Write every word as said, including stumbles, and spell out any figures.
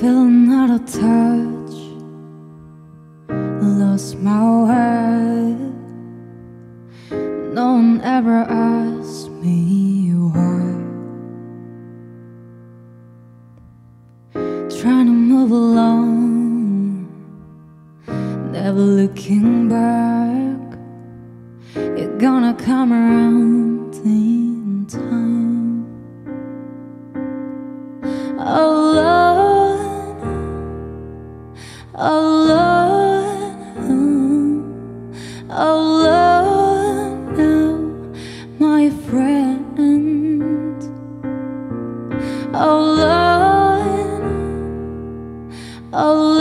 feeling out of touch, lost my way. No one ever asked me why. Trying to move along, never looking back. You're gonna come around in time. Alone, alone, alone now, my friend. Alone, alone.